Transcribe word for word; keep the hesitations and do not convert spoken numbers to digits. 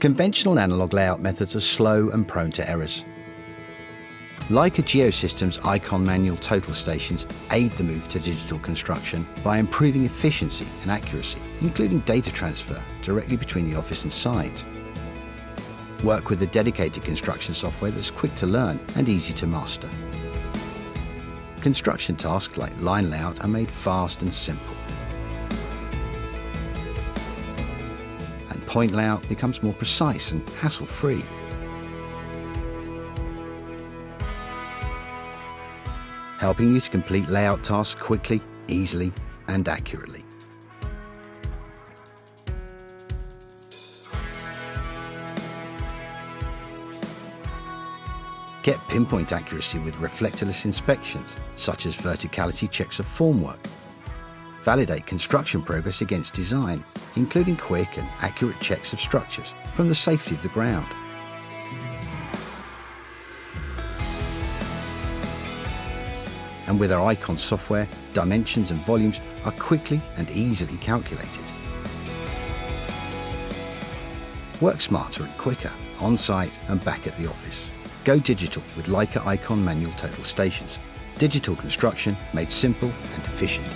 Conventional analog layout methods are slow and prone to errors. Leica Geosystems' Icon manual total stations aid the move to digital construction by improving efficiency and accuracy, including data transfer directly between the office and site. Work with the dedicated construction software that's quick to learn and easy to master. Construction tasks like line layout are made fast and simple. And point layout becomes more precise and hassle-free. Helping you to complete layout tasks quickly, easily, and accurately. Get pinpoint accuracy with reflectorless inspections, such as verticality checks of formwork. Validate construction progress against design, including quick and accurate checks of structures from the safety of the ground. And with our Icon software, dimensions and volumes are quickly and easily calculated. Work smarter and quicker, on-site and back at the office. Go digital with Leica Icon manual total stations. Digital construction made simple and efficient.